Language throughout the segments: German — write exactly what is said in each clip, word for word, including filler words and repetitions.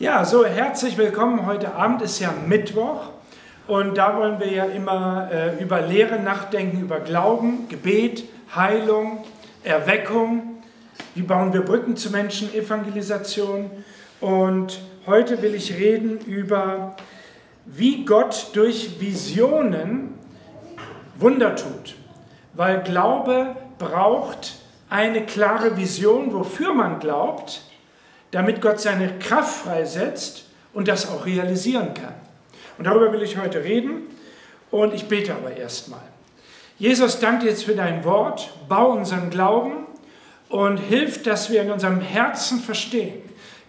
Ja, so herzlich willkommen. Heute Abend ist ja Mittwoch und da wollen wir ja immer äh, über Lehre nachdenken, über Glauben, Gebet, Heilung, Erweckung. Wie bauen wir Brücken zu Menschen, Evangelisation. Und heute will ich reden über, wie Gott durch Visionen Wunder tut. Weil Glaube braucht eine klare Vision, wofür man glaubt, damit Gott seine Kraft freisetzt und das auch realisieren kann. Und darüber will ich heute reden und ich bete aber erstmal. Jesus, danke jetzt für dein Wort, bau unseren Glauben und hilf, dass wir in unserem Herzen verstehen,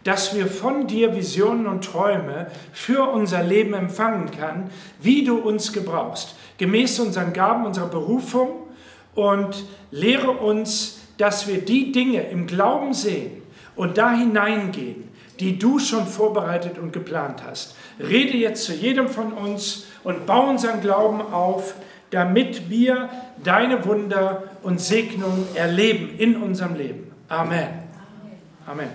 dass wir von dir Visionen und Träume für unser Leben empfangen können, wie du uns gebrauchst, gemäß unseren Gaben, unserer Berufung, und lehre uns, dass wir die Dinge im Glauben sehen und da hineingehen, die du schon vorbereitet und geplant hast. Rede jetzt zu jedem von uns und baue unseren Glauben auf, damit wir deine Wunder und Segnungen erleben in unserem Leben. Amen. Amen.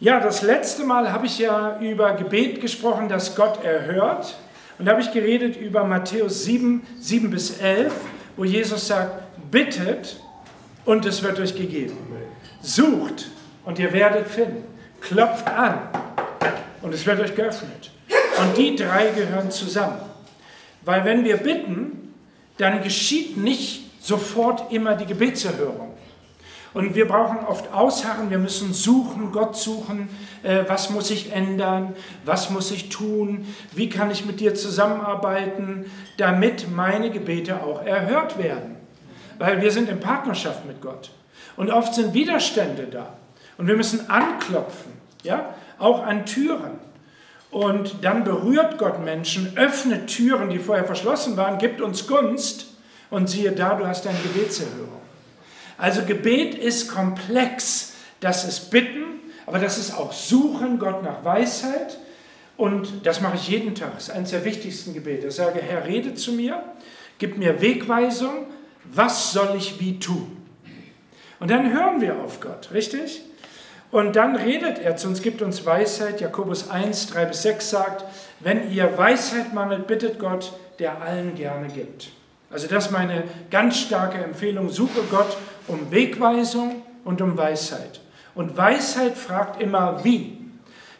Ja, das letzte Mal habe ich ja über Gebet gesprochen, das Gott erhört. Und da habe ich geredet über Matthäus sieben, sieben bis elf, wo Jesus sagt, bittet und es wird euch gegeben. Sucht und ihr werdet finden. Klopft an und es wird euch geöffnet. Und die drei gehören zusammen. Weil wenn wir bitten, dann geschieht nicht sofort immer die Gebetserhörung. Und wir brauchen oft Ausharren, wir müssen suchen, Gott suchen, äh, was muss ich ändern, was muss ich tun, wie kann ich mit dir zusammenarbeiten, damit meine Gebete auch erhört werden. Weil wir sind in Partnerschaft mit Gott. Und oft sind Widerstände da. Und wir müssen anklopfen, ja? Auch an Türen. Und dann berührt Gott Menschen, öffnet Türen, die vorher verschlossen waren, gibt uns Gunst und siehe da, du hast deine Gebetserhörung. Also Gebet ist komplex, das ist Bitten, aber das ist auch Suchen, Gott nach Weisheit, und das mache ich jeden Tag, das ist eines der wichtigsten Gebete. Ich sage, Herr, rede zu mir, gib mir Wegweisung, was soll ich wie tun? Und dann hören wir auf Gott, richtig? Und dann redet er zu uns, gibt uns Weisheit. Jakobus eins, drei bis sechs sagt, wenn ihr Weisheit mangelt, bittet Gott, der allen gerne gibt. Also das ist meine ganz starke Empfehlung, suche Gott um Wegweisung und um Weisheit. Und Weisheit fragt immer wie.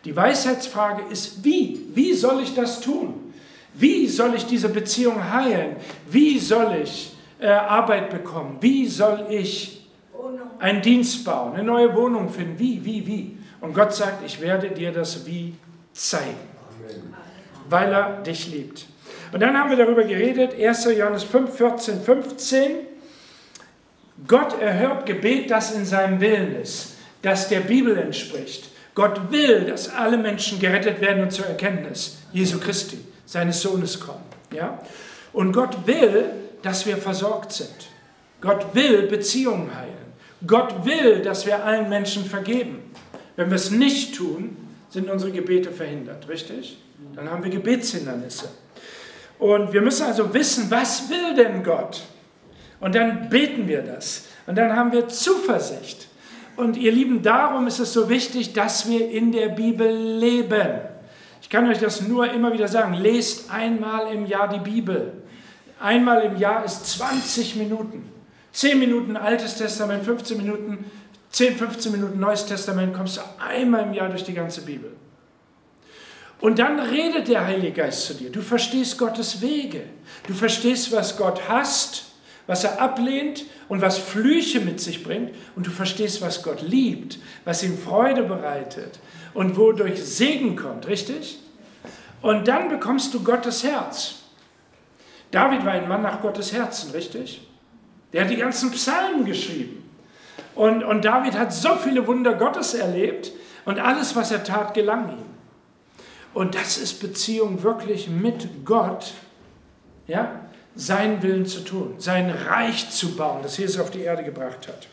Die Weisheitsfrage ist wie. Wie soll ich das tun? Wie soll ich diese Beziehung heilen? Wie soll ich äh, Arbeit bekommen? Wie soll ich einen Dienst bauen, eine neue Wohnung finden? Wie, wie, wie? Und Gott sagt, ich werde dir das Wie zeigen, Amen, weil er dich liebt. Und dann haben wir darüber geredet, erster Johannes fünf, vierzehn, fünfzehn. Gott erhört Gebet, das in seinem Willen ist, das der Bibel entspricht. Gott will, dass alle Menschen gerettet werden und zur Erkenntnis Jesu Christi, seines Sohnes, kommen. Ja? Und Gott will, dass wir versorgt sind. Gott will Beziehungen heilen. Gott will, dass wir allen Menschen vergeben. Wenn wir es nicht tun, sind unsere Gebete verhindert, richtig? Dann haben wir Gebetshindernisse. Und wir müssen also wissen, was will denn Gott? Und dann beten wir das. Und dann haben wir Zuversicht. Und ihr Lieben, darum ist es so wichtig, dass wir in der Bibel leben. Ich kann euch das nur immer wieder sagen. Lest einmal im Jahr die Bibel. Einmal im Jahr ist zwanzig Minuten. zehn Minuten Altes Testament, fünfzehn Minuten, zehn, fünfzehn Minuten Neues Testament, kommst du einmal im Jahr durch die ganze Bibel. Und dann redet der Heilige Geist zu dir. Du verstehst Gottes Wege. Du verstehst, was Gott hasst, was er ablehnt und was Flüche mit sich bringt. Und du verstehst, was Gott liebt, was ihm Freude bereitet und wodurch Segen kommt, richtig? Und dann bekommst du Gottes Herz. David war ein Mann nach Gottes Herzen, richtig? Der hat die ganzen Psalmen geschrieben. Und, und David hat so viele Wunder Gottes erlebt und alles, was er tat, gelang ihm. Und das ist Beziehung wirklich mit Gott, ja, seinen Willen zu tun, sein Reich zu bauen, das Jesus auf die Erde gebracht hat.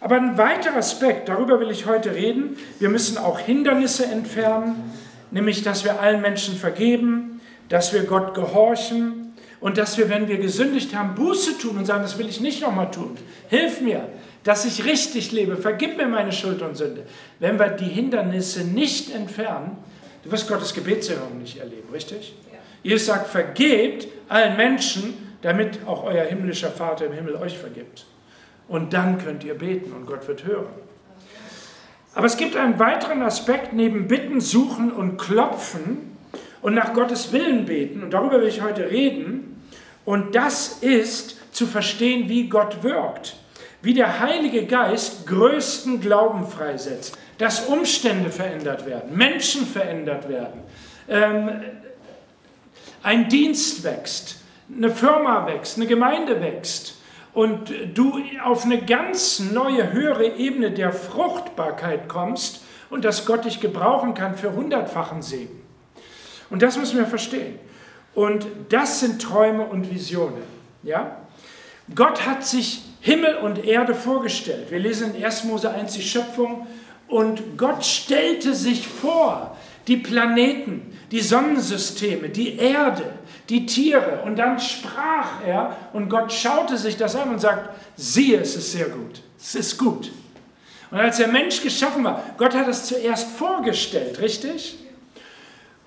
Aber ein weiterer Aspekt, darüber will ich heute reden, wir müssen auch Hindernisse entfernen, nämlich, dass wir allen Menschen vergeben, dass wir Gott gehorchen und dass wir, wenn wir gesündigt haben, Buße tun und sagen, das will ich nicht nochmal tun, hilf mir, dass ich richtig lebe, vergib mir meine Schuld und Sünde. Wenn wir die Hindernisse nicht entfernen, du wirst Gottes Gebetserhörung nicht erleben, richtig? Ja. Jesus sagt, vergebt allen Menschen, damit auch euer himmlischer Vater im Himmel euch vergibt. Und dann könnt ihr beten und Gott wird hören. Aber es gibt einen weiteren Aspekt neben Bitten, Suchen und Klopfen und nach Gottes Willen beten. Und darüber will ich heute reden. Und das ist zu verstehen, wie Gott wirkt. Wie der Heilige Geist größten Glauben freisetzt. Dass Umstände verändert werden, Menschen verändert werden. Ähm, ein Dienst wächst, eine Firma wächst, eine Gemeinde wächst. Und du auf eine ganz neue, höhere Ebene der Fruchtbarkeit kommst und dass Gott dich gebrauchen kann für hundertfachen Segen. Und das müssen wir verstehen. Und das sind Träume und Visionen. Ja? Gott hat sich Himmel und Erde vorgestellt. Wir lesen in erster Mose eins die Schöpfung. Und Gott stellte sich vor, die Planeten, die Sonnensysteme, die Erde, die Tiere. Und dann sprach er und Gott schaute sich das an und sagt, siehe, es ist sehr gut, es ist gut. Und als der Mensch geschaffen war, Gott hat es zuerst vorgestellt, richtig?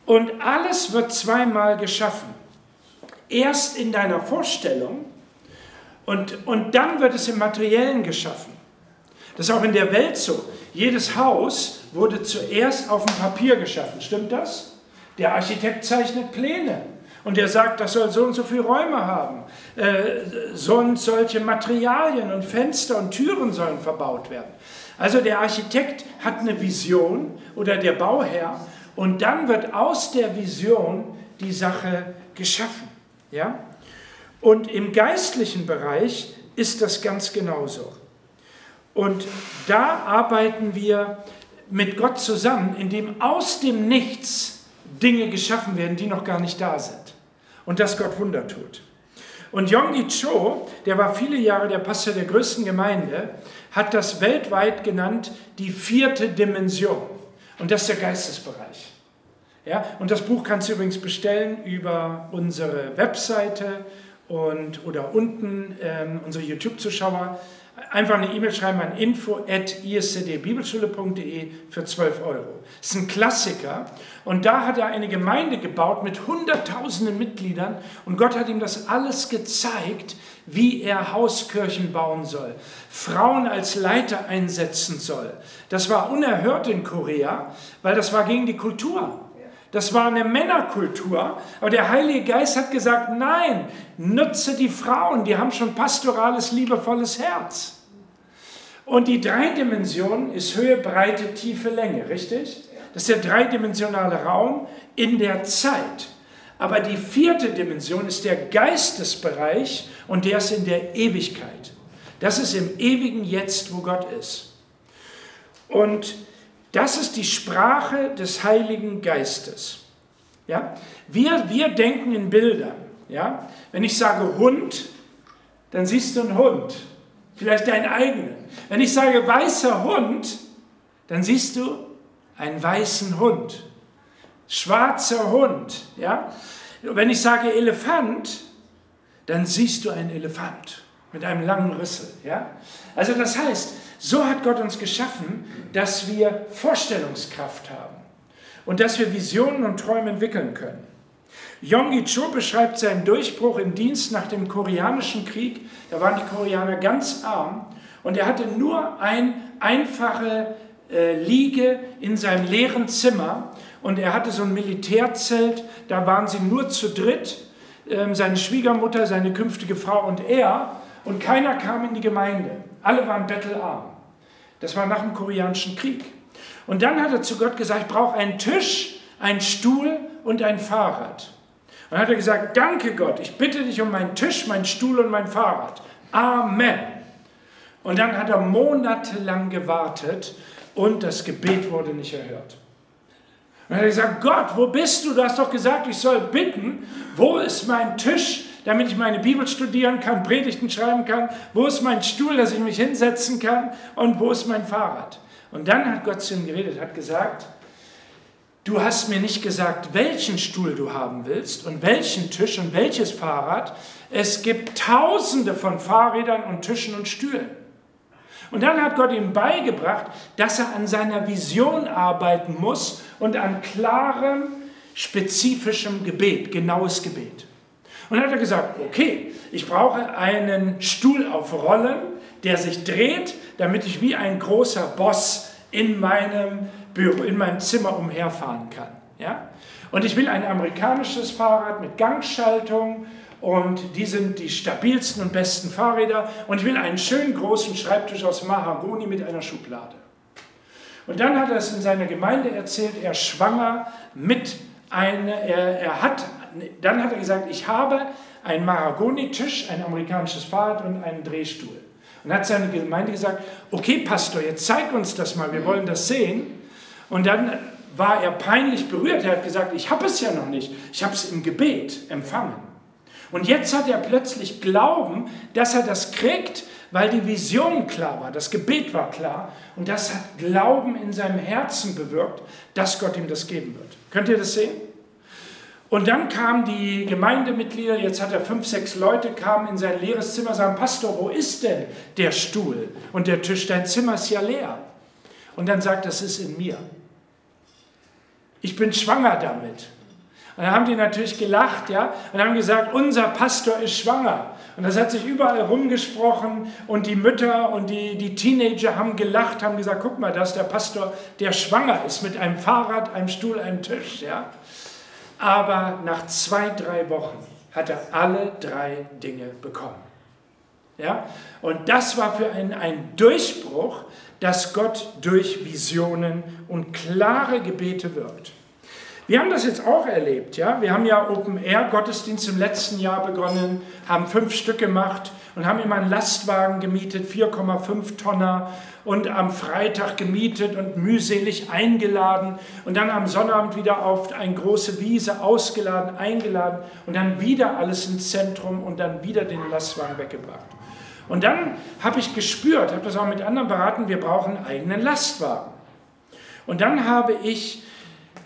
Und alles wird zweimal geschaffen. Erst in deiner Vorstellung und, und dann wird es im Materiellen geschaffen. Das ist auch in der Welt so. Jedes Haus wurde zuerst auf dem Papier geschaffen. Stimmt das? Der Architekt zeichnet Pläne. Und er sagt, das soll so und so viele Räume haben. Äh, so und solche Materialien und Fenster und Türen sollen verbaut werden. Also der Architekt hat eine Vision oder der Bauherr. Und dann wird aus der Vision die Sache geschaffen. Ja? Und im geistlichen Bereich ist das ganz genauso. Und da arbeiten wir mit Gott zusammen, indem aus dem Nichts Dinge geschaffen werden, die noch gar nicht da sind. Und dass Gott Wunder tut. Und Yonngi Cho, der war viele Jahre der Pastor der größten Gemeinde, hat das weltweit genannt, die vierte Dimension. Und das ist der Geistesbereich. Ja? Und das Buch kannst du übrigens bestellen über unsere Webseite und, oder unten ähm, unsere YouTube-Zuschauer. Einfach eine E-Mail schreiben an info at iscdbibelschule punkt de für zwölf Euro. Das ist ein Klassiker. Und da hat er eine Gemeinde gebaut mit hunderttausenden Mitgliedern. Und Gott hat ihm das alles gezeigt, wie er Hauskirchen bauen soll. Frauen als Leiter einsetzen soll. Das war unerhört in Korea, weil das war gegen die Kultur. Das war eine Männerkultur, aber der Heilige Geist hat gesagt, nein, nutze die Frauen, die haben schon pastorales, liebevolles Herz. Und die drei Dimensionen ist Höhe, Breite, Tiefe, Länge, richtig? Das ist der dreidimensionale Raum in der Zeit. Aber die vierte Dimension ist der Geistesbereich und der ist in der Ewigkeit. Das ist im ewigen Jetzt, wo Gott ist. Und das ist die Sprache des Heiligen Geistes. Ja? Wir, wir denken in Bildern. Ja? Wenn ich sage Hund, dann siehst du einen Hund. Vielleicht deinen eigenen. Wenn ich sage weißer Hund, dann siehst du einen weißen Hund. Schwarzer Hund. Ja? Wenn ich sage Elefant, dann siehst du einen Elefant mit einem langen Rüssel. Ja? Also das heißt, so hat Gott uns geschaffen, dass wir Vorstellungskraft haben und dass wir Visionen und Träume entwickeln können. Yonngi Cho beschreibt seinen Durchbruch im Dienst nach dem Koreanischen Krieg. Da waren die Koreaner ganz arm und er hatte nur eine einfache äh, Liege in seinem leeren Zimmer und er hatte so ein Militärzelt, da waren sie nur zu dritt, äh, seine Schwiegermutter, seine künftige Frau und er und keiner kam in die Gemeinde. Alle waren bettelarm. Das war nach dem Koreanischen Krieg. Und dann hat er zu Gott gesagt, ich brauche einen Tisch, einen Stuhl und ein Fahrrad. Und dann hat er gesagt, danke Gott, ich bitte dich um meinen Tisch, meinen Stuhl und mein Fahrrad. Amen. Und dann hat er monatelang gewartet und das Gebet wurde nicht erhört. Und dann hat er gesagt, Gott, wo bist du? Du hast doch gesagt, ich soll bitten. Wo ist mein Tisch, damit ich meine Bibel studieren kann, Predigten schreiben kann, wo ist mein Stuhl, dass ich mich hinsetzen kann und wo ist mein Fahrrad? Und dann hat Gott zu ihm geredet, hat gesagt, du hast mir nicht gesagt, welchen Stuhl du haben willst und welchen Tisch und welches Fahrrad. Es gibt tausende von Fahrrädern und Tischen und Stühlen. Und dann hat Gott ihm beigebracht, dass er an seiner Vision arbeiten muss und an klarem, spezifischem Gebet, genaues Gebet. Und dann hat er gesagt, okay, ich brauche einen Stuhl auf Rollen, der sich dreht, damit ich wie ein großer Boss in meinem Büro, in meinem Zimmer umherfahren kann. Ja? Und ich will ein amerikanisches Fahrrad mit Gangschaltung und die sind die stabilsten und besten Fahrräder und ich will einen schönen großen Schreibtisch aus Mahagoni mit einer Schublade. Und dann hat er es in seiner Gemeinde erzählt, er schwanger mit einer, er, er hat, dann hat er gesagt, ich habe einen Mahagoni-Tisch, ein amerikanisches Fahrrad und einen Drehstuhl. Und hat seine Gemeinde gesagt, okay Pastor, jetzt zeig uns das mal, wir wollen das sehen. Und dann war er peinlich berührt, er hat gesagt, ich habe es ja noch nicht, ich habe es im Gebet empfangen. Und jetzt hat er plötzlich Glauben, dass er das kriegt, weil die Vision klar war, das Gebet war klar. Und das hat Glauben in seinem Herzen bewirkt, dass Gott ihm das geben wird. Könnt ihr das sehen? Und dann kamen die Gemeindemitglieder, jetzt hat er fünf, sechs Leute, kamen in sein leeres Zimmer und sagen, Pastor, wo ist denn der Stuhl und der Tisch? Dein Zimmer ist ja leer. Und dann sagt, das ist in mir. Ich bin schwanger damit. Und dann haben die natürlich gelacht, ja, und haben gesagt, unser Pastor ist schwanger. Und das hat sich überall rumgesprochen und die Mütter und die, die Teenager haben gelacht, haben gesagt, guck mal, das ist der Pastor, der schwanger ist mit einem Fahrrad, einem Stuhl, einem Tisch, ja. Aber nach zwei, drei Wochen hat er alle drei Dinge bekommen. Ja? Und das war für ihn ein Durchbruch, dass Gott durch Visionen und klare Gebete wirkt. Wir haben das jetzt auch erlebt. Ja? Wir haben ja Open-Air-Gottesdienst im letzten Jahr begonnen, haben fünf Stück gemacht und haben immer einen Lastwagen gemietet, vier Komma fünf Tonner und am Freitag gemietet und mühselig eingeladen und dann am Sonnabend wieder auf eine große Wiese ausgeladen, eingeladen und dann wieder alles ins Zentrum und dann wieder den Lastwagen weggebracht. Und dann habe ich gespürt, habe das auch mit anderen beraten, wir brauchen einen eigenen Lastwagen. Und dann habe ich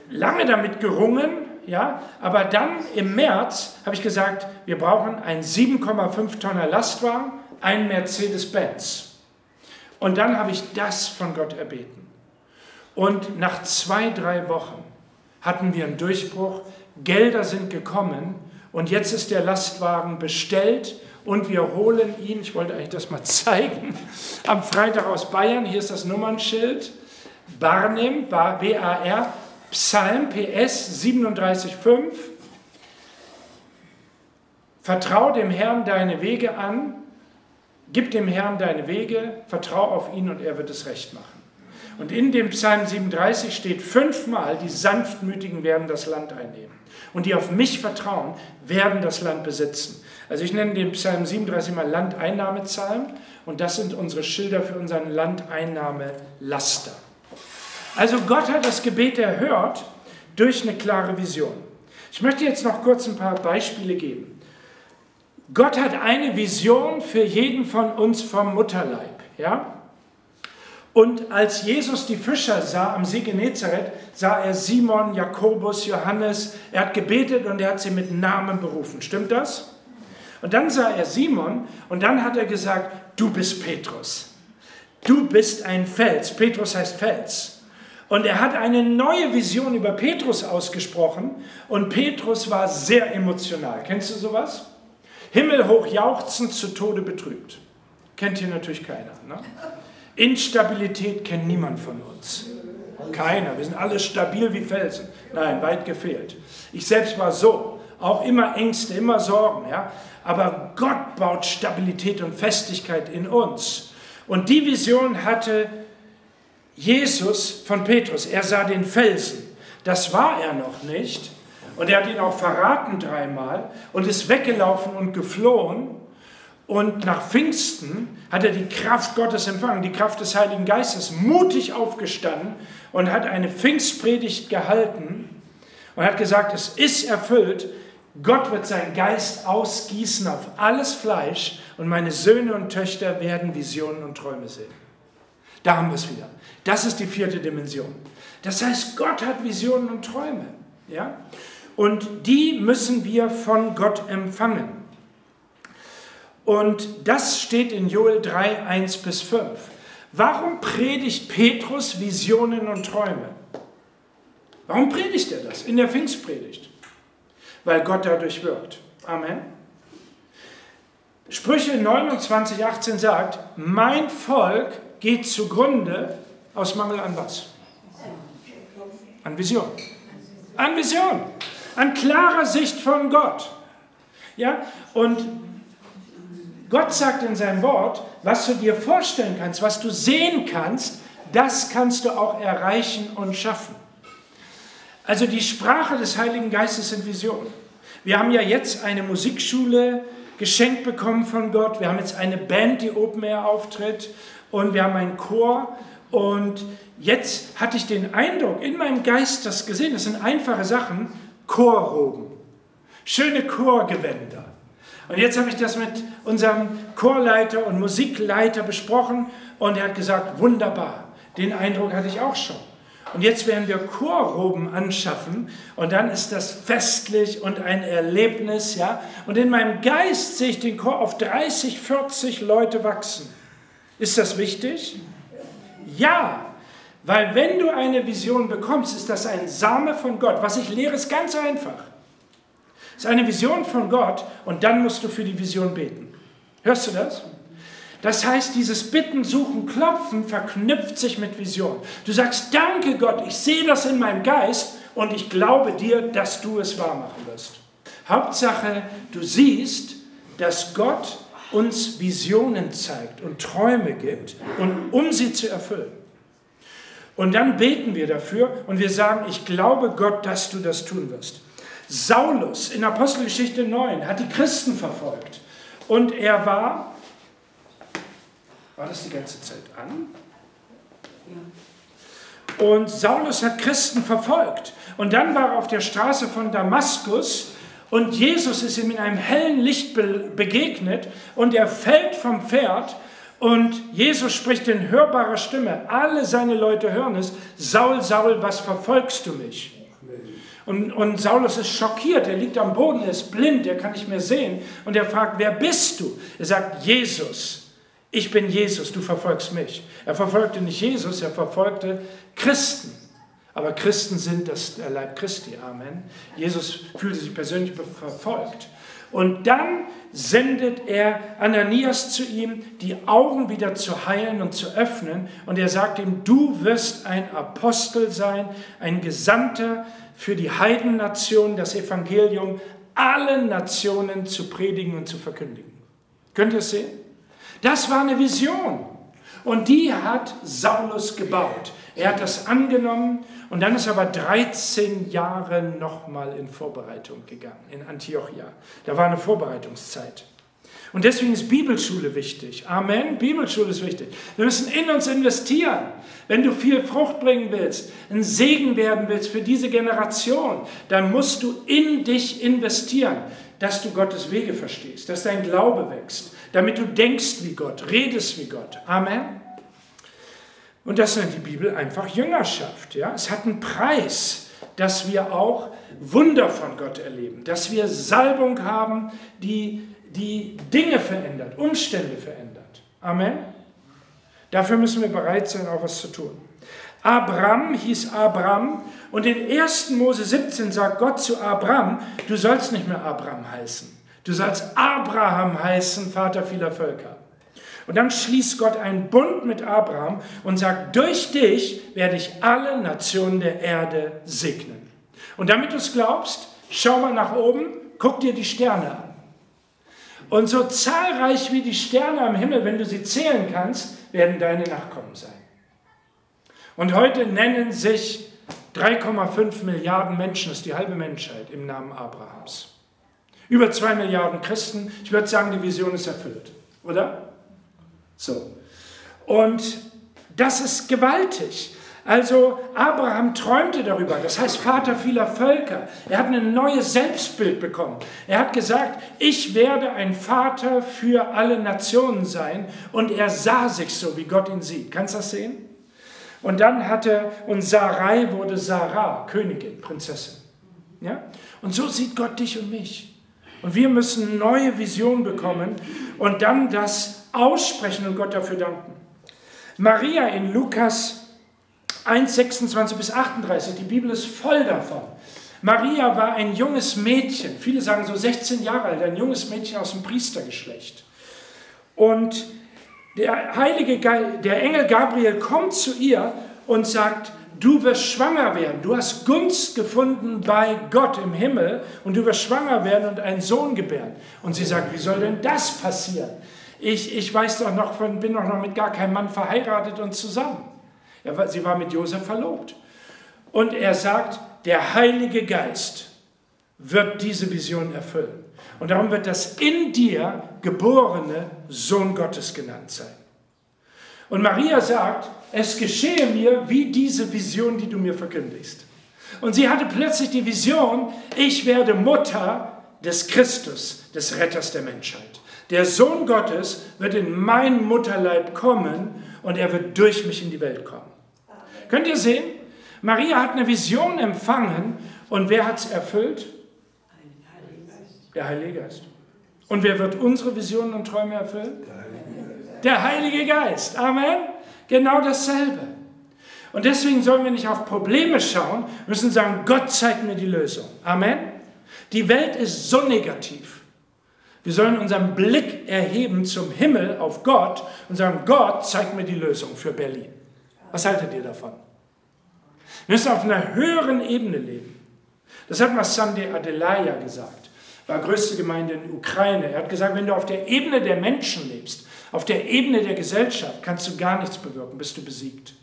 lange damit gerungen, ja, aber dann im März habe ich gesagt, wir brauchen einen sieben Komma fünf Tonner Lastwagen, einen Mercedes-Benz. Und dann habe ich das von Gott erbeten. Und nach zwei, drei Wochen hatten wir einen Durchbruch, Gelder sind gekommen und jetzt ist der Lastwagen bestellt und wir holen ihn, ich wollte euch das mal zeigen, am Freitag aus Bayern, hier ist das Nummernschild, Barnim, B A R, Psalm, P S siebenunddreißig Komma fünf, vertrau dem Herrn deine Wege an, gib dem Herrn deine Wege, vertrau auf ihn und er wird es recht machen. Und in dem Psalm siebenunddreißig steht fünfmal, die Sanftmütigen werden das Land einnehmen und die auf mich vertrauen, werden das Land besitzen. Also ich nenne den Psalm siebenunddreißig mal Landeinnahmepsalm und das sind unsere Schilder für unseren Landeinnahmelaster. Also Gott hat das Gebet erhört durch eine klare Vision. Ich möchte jetzt noch kurz ein paar Beispiele geben. Gott hat eine Vision für jeden von uns vom Mutterleib. Ja? Und als Jesus die Fischer sah am See Genezareth, sah er Simon, Jakobus, Johannes. Er hat gebetet und er hat sie mit Namen berufen. Stimmt das? Und dann sah er Simon und dann hat er gesagt, du bist Petrus. Du bist ein Fels. Petrus heißt Fels. Und er hat eine neue Vision über Petrus ausgesprochen und Petrus war sehr emotional. Kennst du sowas? Himmelhoch jauchzend, zu Tode betrübt. Kennt hier natürlich keiner. Ne? Instabilität kennt niemand von uns. Keiner. Wir sind alle stabil wie Felsen. Nein, weit gefehlt. Ich selbst war so. Auch immer Ängste, immer Sorgen. Ja? Aber Gott baut Stabilität und Festigkeit in uns. Und die Vision hatte Jesus von Petrus, er sah den Felsen, das war er noch nicht und er hat ihn auch verraten dreimal und ist weggelaufen und geflohen und nach Pfingsten hat er die Kraft Gottes empfangen, die Kraft des Heiligen Geistes, mutig aufgestanden und hat eine Pfingstpredigt gehalten und hat gesagt, es ist erfüllt, Gott wird seinen Geist ausgießen auf alles Fleisch und meine Söhne und Töchter werden Visionen und Träume sehen. Da haben wir es wieder. Das ist die vierte Dimension. Das heißt, Gott hat Visionen und Träume. Ja? Und die müssen wir von Gott empfangen. Und das steht in Joel drei, eins bis fünf. Warum predigt Petrus Visionen und Träume? Warum predigt er das in der Pfingstpredigt? Weil Gott dadurch wirkt. Amen. Sprüche neunundzwanzig, achtzehn sagt, mein Volk geht zugrunde aus Mangel an was? An Vision. An Vision. An klarer Sicht von Gott. Ja? Und Gott sagt in seinem Wort, was du dir vorstellen kannst, was du sehen kannst, das kannst du auch erreichen und schaffen. Also die Sprache des Heiligen Geistes sind Visionen. Wir haben ja jetzt eine Musikschule geschenkt bekommen von Gott. Wir haben jetzt eine Band, die Open Air auftritt. Und wir haben einen Chor. Und jetzt hatte ich den Eindruck, in meinem Geist das gesehen, das sind einfache Sachen, Chorroben, schöne Chorgewänder. Und jetzt habe ich das mit unserem Chorleiter und Musikleiter besprochen und er hat gesagt, wunderbar, den Eindruck hatte ich auch schon. Und jetzt werden wir Chorroben anschaffen und dann ist das festlich und ein Erlebnis. Ja? Und in meinem Geist sehe ich den Chor auf dreißig, vierzig Leute wachsen. Ist das wichtig? Ja, weil wenn du eine Vision bekommst, ist das ein Same von Gott. Was ich lehre, ist ganz einfach. Es ist eine Vision von Gott und dann musst du für die Vision beten. Hörst du das? Das heißt, dieses Bitten, Suchen, Klopfen verknüpft sich mit Vision. Du sagst, danke Gott, ich sehe das in meinem Geist und ich glaube dir, dass du es wahr machen wirst. Hauptsache, du siehst, dass Gott uns Visionen zeigt und Träume gibt, und um sie zu erfüllen. Und dann beten wir dafür und wir sagen, ich glaube Gott, dass du das tun wirst. Saulus in Apostelgeschichte neun hat die Christen verfolgt und er war, war das die ganze Zeit an? Und Saulus hat Christen verfolgt und dann war er auf der Straße von Damaskus und Jesus ist ihm in einem hellen Licht be- begegnet und er fällt vom Pferd und Jesus spricht in hörbarer Stimme, alle seine Leute hören es, Saul, Saul, was verfolgst du mich? Und, und Saulus ist schockiert, er liegt am Boden, er ist blind, er kann nicht mehr sehen. Und er fragt, wer bist du? Er sagt, Jesus, ich bin Jesus, du verfolgst mich. Er verfolgte nicht Jesus, er verfolgte Christen. Aber Christen sind das der Leib Christi, Amen. Jesus fühlte sich persönlich verfolgt. Und dann sendet er Ananias zu ihm, die Augen wieder zu heilen und zu öffnen. Und er sagt ihm, du wirst ein Apostel sein, ein Gesandter für die Heidennationen, das Evangelium allen Nationen zu predigen und zu verkündigen. Könnt ihr es sehen? Das war eine Vision. Und die hat Saulus gebaut. Er hat das angenommen und dann ist er aber dreizehn Jahre nochmal in Vorbereitung gegangen, in Antiochia. Da war eine Vorbereitungszeit. Und deswegen ist Bibelschule wichtig. Amen, Bibelschule ist wichtig. Wir müssen in uns investieren. Wenn du viel Frucht bringen willst, ein Segen werden willst für diese Generation, dann musst du in dich investieren, dass du Gottes Wege verstehst, dass dein Glaube wächst, damit du denkst wie Gott, redest wie Gott. Amen. Und das nennt die Bibel einfach Jüngerschaft. Ja? Es hat einen Preis, dass wir auch Wunder von Gott erleben, dass wir Salbung haben, die, die Dinge verändert, Umstände verändert. Amen. Dafür müssen wir bereit sein, auch was zu tun. Abram hieß Abram und in ersten Mose siebzehn sagt Gott zu Abram, du sollst nicht mehr Abram heißen, du sollst Abraham heißen, Vater vieler Völker. Und dann schließt Gott einen Bund mit Abraham und sagt, durch dich werde ich alle Nationen der Erde segnen. Und damit du es glaubst, schau mal nach oben, guck dir die Sterne an. Und so zahlreich wie die Sterne am Himmel, wenn du sie zählen kannst, werden deine Nachkommen sein. Und heute nennen sich drei Komma fünf Milliarden Menschen, das ist die halbe Menschheit, im Namen Abrahams. Über zwei Milliarden Christen, ich würde sagen, die Vision ist erfüllt, oder? So. Und das ist gewaltig. Also Abraham träumte darüber, das heißt Vater vieler Völker. Er hat ein neues Selbstbild bekommen. Er hat gesagt, ich werde ein Vater für alle Nationen sein. Und er sah sich so, wie Gott ihn sieht. Kannst du das sehen? Und dann hatte, und Sarai wurde Sarah, Königin, Prinzessin. Ja? Und so sieht Gott dich und mich. Und wir müssen neue Visionen bekommen und dann das aussprechen und Gott dafür danken. Maria in Lukas eins, sechsundzwanzig bis achtunddreißig, die Bibel ist voll davon. Maria war ein junges Mädchen, viele sagen so sechzehn Jahre alt, ein junges Mädchen aus dem Priestergeschlecht. Und der Heilige Geist, der Engel Gabriel kommt zu ihr und sagt, du wirst schwanger werden, du hast Gunst gefunden bei Gott im Himmel und du wirst schwanger werden und einen Sohn gebären. Und sie sagt, wie soll denn das passieren? Ich, ich weiß doch noch, bin doch noch mit gar keinem Mann verheiratet und zusammen. Er, sie war mit Josef verlobt. Und er sagt, der Heilige Geist wird diese Vision erfüllen. Und darum wird das in dir geborene Sohn Gottes genannt sein. Und Maria sagt, es geschehe mir wie diese Vision, die du mir verkündigst. Und sie hatte plötzlich die Vision, ich werde Mutter des Christus, des Retters der Menschheit. Der Sohn Gottes wird in mein Mutterleib kommen und er wird durch mich in die Welt kommen. Könnt ihr sehen? Maria hat eine Vision empfangen und wer hat es erfüllt? Der Heilige Geist. Und wer wird unsere Visionen und Träume erfüllen? Der Heilige Geist. Amen. Genau dasselbe. Und deswegen sollen wir nicht auf Probleme schauen, müssen sagen, Gott zeigt mir die Lösung. Amen. Die Welt ist so negativ. Wir sollen unseren Blick erheben zum Himmel auf Gott und sagen, Gott zeigt mir die Lösung für Berlin. Was haltet ihr davon? Wir müssen auf einer höheren Ebene leben. Das hat Masande Adelaya gesagt. War größte Gemeinde in der Ukraine. Er hat gesagt, wenn du auf der Ebene der Menschen lebst, auf der Ebene der Gesellschaft, kannst du gar nichts bewirken, bist du besiegt.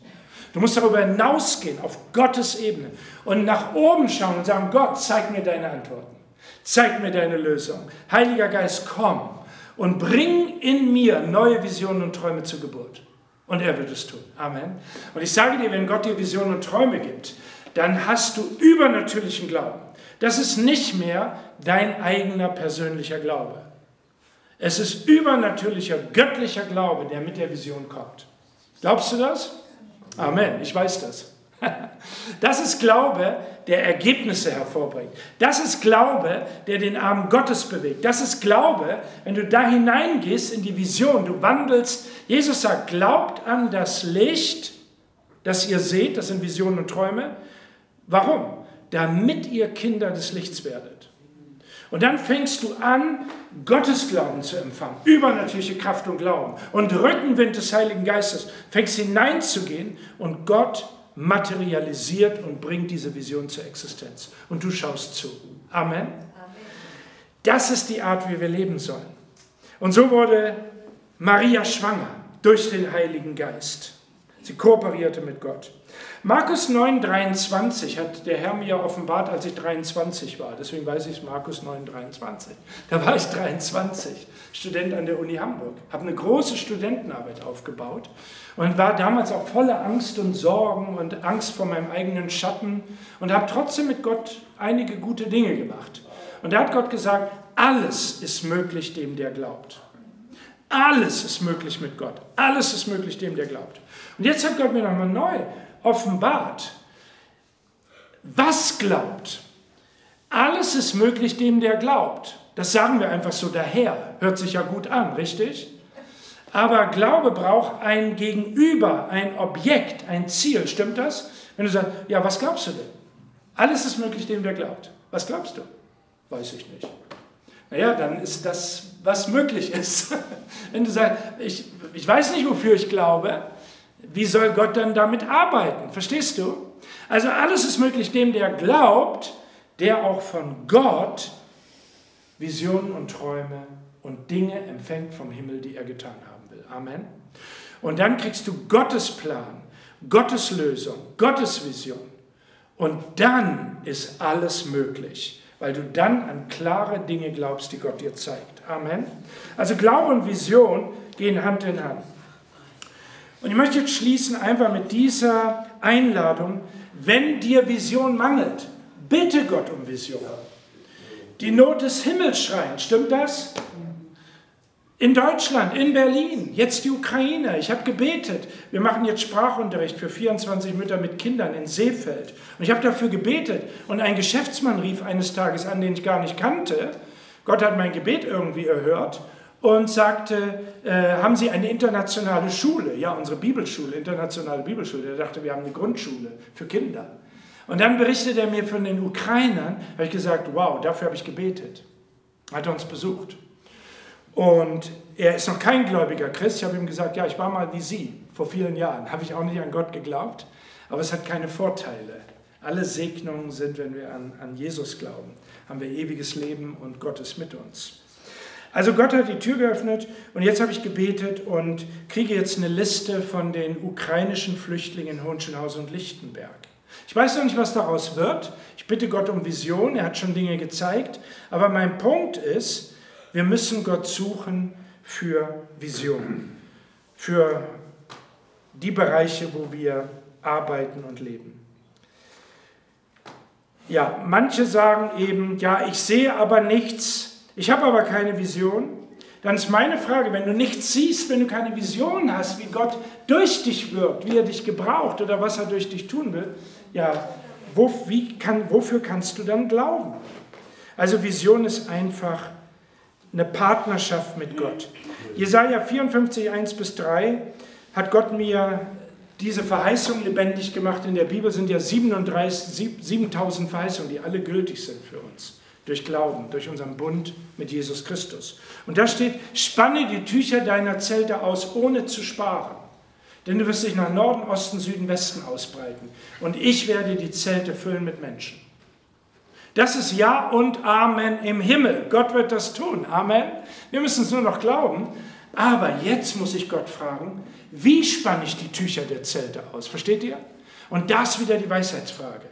Du musst darüber hinausgehen, auf Gottes Ebene und nach oben schauen und sagen, Gott, zeig mir deine Antworten, zeig mir deine Lösung. Heiliger Geist, komm und bring in mir neue Visionen und Träume zur Geburt. Und er wird es tun. Amen. Und ich sage dir, wenn Gott dir Visionen und Träume gibt, dann hast du übernatürlichen Glauben. Das ist nicht mehr dein eigener persönlicher Glaube. Es ist übernatürlicher, göttlicher Glaube, der mit der Vision kommt. Glaubst du das? Amen, ich weiß das. Das ist Glaube, der Ergebnisse hervorbringt. Das ist Glaube, der den Arm Gottes bewegt. Das ist Glaube, wenn du da hineingehst in die Vision, du wandelst. Jesus sagt, glaubt an das Licht, das ihr seht, das sind Visionen und Träume. Warum? Damit ihr Kinder des Lichts werdet. Und dann fängst du an, Gottes Glauben zu empfangen, übernatürliche Kraft und Glauben und Rückenwind des Heiligen Geistes, fängst hineinzugehen und Gott materialisiert und bringt diese Vision zur Existenz. Und du schaust zu. Amen. Das ist die Art, wie wir leben sollen. Und so wurde Maria schwanger durch den Heiligen Geist. Sie kooperierte mit Gott. Markus neun, dreiundzwanzig hat der Herr mir offenbart, als ich dreiundzwanzig war. Deswegen weiß ich es, Markus neun, dreiundzwanzig. Da war ich dreiundzwanzig, Student an der Uni Hamburg. Habe eine große Studentenarbeit aufgebaut und war damals auch voller Angst und Sorgen und Angst vor meinem eigenen Schatten und habe trotzdem mit Gott einige gute Dinge gemacht. Und da hat Gott gesagt, alles ist möglich dem, der glaubt. Alles ist möglich mit Gott. Alles ist möglich dem, der glaubt. Und jetzt hat Gott mir nochmal neu offenbart, was glaubt. Alles ist möglich dem, der glaubt. Das sagen wir einfach so daher. Hört sich ja gut an, richtig? Aber Glaube braucht ein Gegenüber, ein Objekt, ein Ziel. Stimmt das? Wenn du sagst, ja, was glaubst du denn? Alles ist möglich dem, der glaubt. Was glaubst du? Weiß ich nicht. Naja, dann ist das, was möglich ist. Wenn du sagst, ich, ich weiß nicht, wofür ich glaube, wie soll Gott dann damit arbeiten? Verstehst du? Also alles ist möglich dem, der glaubt, der auch von Gott Visionen und Träume und Dinge empfängt vom Himmel, die er getan haben will. Amen. Und dann kriegst du Gottes Plan, Gottes Lösung, Gottes Vision. Und dann ist alles möglich, weil du dann an klare Dinge glaubst, die Gott dir zeigt. Amen. Also Glaube und Vision gehen Hand in Hand. Und ich möchte jetzt schließen einfach mit dieser Einladung, wenn dir Vision mangelt, bitte Gott um Vision. Die Not des Himmels schreien, stimmt das? In Deutschland, in Berlin, jetzt die Ukraine. Ich habe gebetet. Wir machen jetzt Sprachunterricht für vierundzwanzig Mütter mit Kindern in Seefeld. Und ich habe dafür gebetet. Und ein Geschäftsmann rief eines Tages an, den ich gar nicht kannte. Gott hat mein Gebet irgendwie erhört. und sagte, äh, haben Sie eine internationale Schule? Ja, unsere Bibelschule, internationale Bibelschule. Er dachte, wir haben eine Grundschule für Kinder. Und dann berichtet er mir von den Ukrainern, habe ich gesagt, wow, dafür habe ich gebetet. Hat er uns besucht. Und er ist noch kein gläubiger Christ. Ich habe ihm gesagt, ja, ich war mal wie Sie, vor vielen Jahren. Habe ich auch nicht an Gott geglaubt, aber es hat keine Vorteile. Alle Segnungen sind, wenn wir an, an Jesus glauben, haben wir ewiges Leben und Gott ist mit uns. Also Gott hat die Tür geöffnet und jetzt habe ich gebetet und kriege jetzt eine Liste von den ukrainischen Flüchtlingen in Hohenschönhausen und Lichtenberg. Ich weiß noch nicht, was daraus wird. Ich bitte Gott um Vision, er hat schon Dinge gezeigt. Aber mein Punkt ist, wir müssen Gott suchen für Vision, für die Bereiche, wo wir arbeiten und leben. Ja, manche sagen eben, ja, ich sehe aber nichts, ich habe aber keine Vision. Dann ist meine Frage, wenn du nichts siehst, wenn du keine Vision hast, wie Gott durch dich wirkt, wie er dich gebraucht oder was er durch dich tun will, ja, wo, wie kann, wofür kannst du dann glauben? Also Vision ist einfach eine Partnerschaft mit Gott. Jesaja vierundfünfzig, eins bis drei hat Gott mir diese Verheißung lebendig gemacht. In der Bibel sind ja siebenunddreißig, siebentausend Verheißungen, die alle gültig sind für uns. Durch Glauben, durch unseren Bund mit Jesus Christus. Und da steht, spanne die Tücher deiner Zelte aus, ohne zu sparen. Denn du wirst dich nach Norden, Osten, Süden, Westen ausbreiten. Und ich werde die Zelte füllen mit Menschen. Das ist Ja und Amen im Himmel. Gott wird das tun. Amen. Wir müssen es nur noch glauben. Aber jetzt muss ich Gott fragen, wie spanne ich die Tücher der Zelte aus? Versteht ihr? Und das ist wieder die Weisheitsfrage.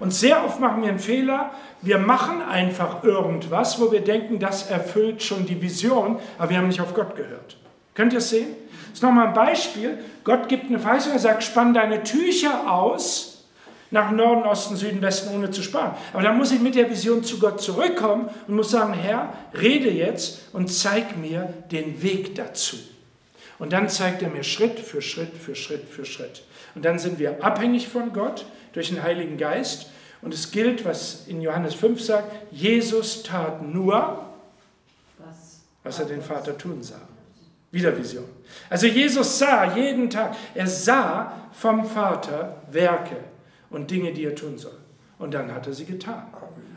Und sehr oft machen wir einen Fehler. Wir machen einfach irgendwas, wo wir denken, das erfüllt schon die Vision, aber wir haben nicht auf Gott gehört. Könnt ihr es sehen? Das ist nochmal ein Beispiel. Gott gibt eine Verheißung, er sagt, spann deine Tücher aus nach Norden, Osten, Süden, Westen, ohne zu sparen. Aber dann muss ich mit der Vision zu Gott zurückkommen und muss sagen, Herr, rede jetzt und zeig mir den Weg dazu. Und dann zeigt er mir Schritt für Schritt, für Schritt, für Schritt. Und dann sind wir abhängig von Gott durch den Heiligen Geist. Und es gilt, was in Johannes fünf sagt, Jesus tat nur, was er den Vater tun sah. Wieder Vision. Also Jesus sah jeden Tag, er sah vom Vater Werke und Dinge, die er tun soll. Und dann hat er sie getan.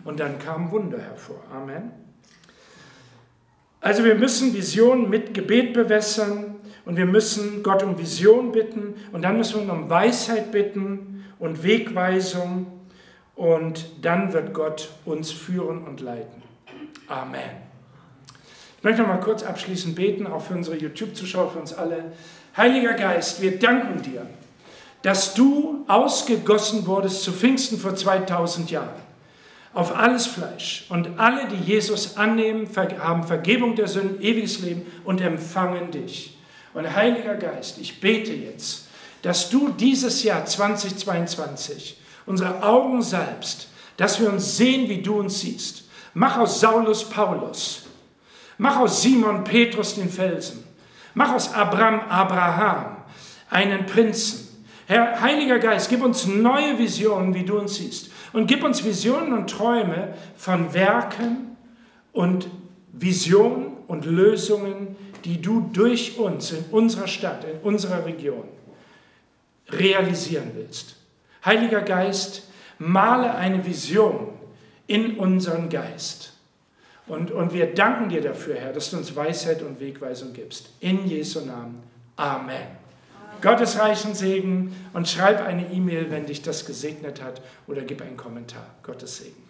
Und dann kamen Wunder hervor. Amen. Also wir müssen Vision mit Gebet bewässern und wir müssen Gott um Vision bitten und dann müssen wir um Weisheit bitten und Wegweisung und dann wird Gott uns führen und leiten. Amen. Ich möchte noch mal kurz abschließend beten, auch für unsere YouTube-Zuschauer, für uns alle. Heiliger Geist, wir danken dir, dass du ausgegossen wurdest zu Pfingsten vor zweitausend Jahren auf alles Fleisch. Und alle, die Jesus annehmen, haben Vergebung der Sünden, ewiges Leben und empfangen dich. Und Heiliger Geist, ich bete jetzt, dass du dieses Jahr zweitausendzweiundzwanzig unsere Augen salbst, dass wir uns sehen, wie du uns siehst. Mach aus Saulus Paulus. Mach aus Simon Petrus den Felsen. Mach aus Abraham Abraham einen Prinzen. Herr, Heiliger Geist, gib uns neue Visionen, wie du uns siehst. Und gib uns Visionen und Träume von Werken und Visionen und Lösungen, die du durch uns in unserer Stadt, in unserer Region realisieren willst. Heiliger Geist, male eine Vision in unseren Geist. Und, und wir danken dir dafür, Herr, dass du uns Weisheit und Wegweisung gibst. In Jesu Namen. Amen. Gottes reichen Segen und schreib eine E-Mail, wenn dich das gesegnet hat, oder gib einen Kommentar. Gottes Segen.